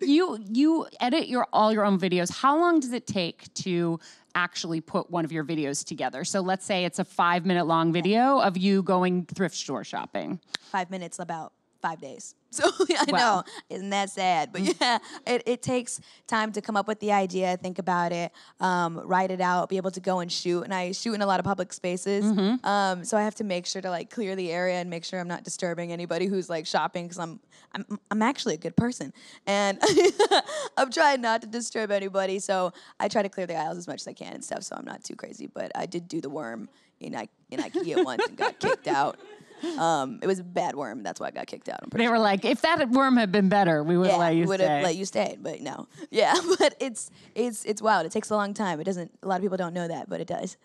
You edit all your own videos. How long does it take to actually put one of your videos together? So let's say it's a 5-minute long video of you going thrift store shopping. 5 minutes, about 5 days. So I know, isn't that sad? But yeah, it takes time to come up with the idea, think about it, write it out, be able to go and shoot. And I shoot in a lot of public spaces. Mm-hmm. So I have to make sure to like clear the area and make sure I'm not disturbing anybody who's like shopping, because I'm actually a good person. And I'm trying not to disturb anybody. So I try to clear the aisles as much as I can and stuff, so I'm not too crazy. But I did do the worm in IKEA once and got kicked out. It was a bad worm. That's why I got kicked out. They were like, if that worm had been better, we would have let you stay. Yeah, would have let you stay, but no. Yeah, but it's wild. It takes a long time. It doesn't. A lot of people don't know that, but it does.